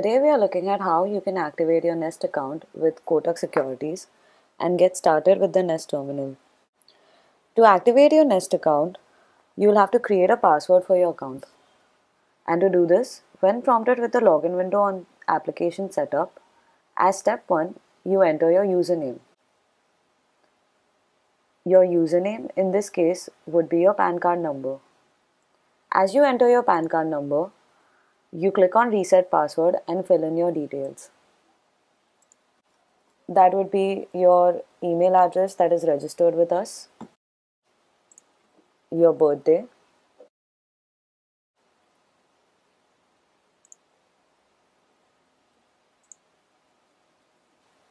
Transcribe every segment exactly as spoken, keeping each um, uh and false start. Today we are looking at how you can activate your Nest account with Kotak Securities and get started with the Nest terminal. To activate your Nest account, you will have to create a password for your account. And to do this, when prompted with the login window on application setup, as step one, you enter your username. Your username in this case would be your PAN card number. As you enter your PAN card number, you click on reset password and fill in your details. That would be your email address that is registered with us, your birthday,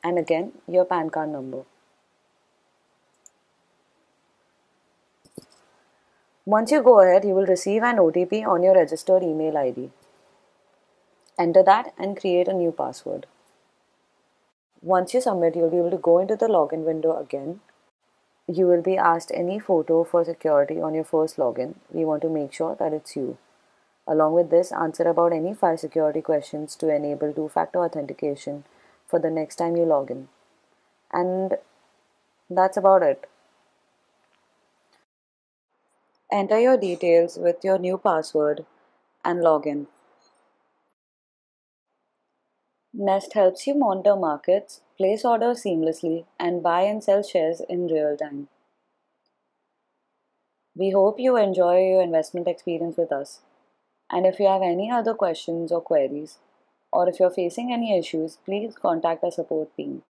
and again your PAN card number. Once you go ahead, you will receive an O T P on your registered email I D. Enter that and create a new password. Once you submit, you'll be able to go into the login window again. You will be asked any photo for security on your first login. We want to make sure that it's you. Along with this, answer about any five security questions to enable two-factor authentication for the next time you log in. And that's about it. Enter your details with your new password and log in. Nest helps you monitor markets, place orders seamlessly, and buy and sell shares in real time. We hope you enjoy your investment experience with us. And if you have any other questions or queries, or if you're facing any issues, please contact our support team.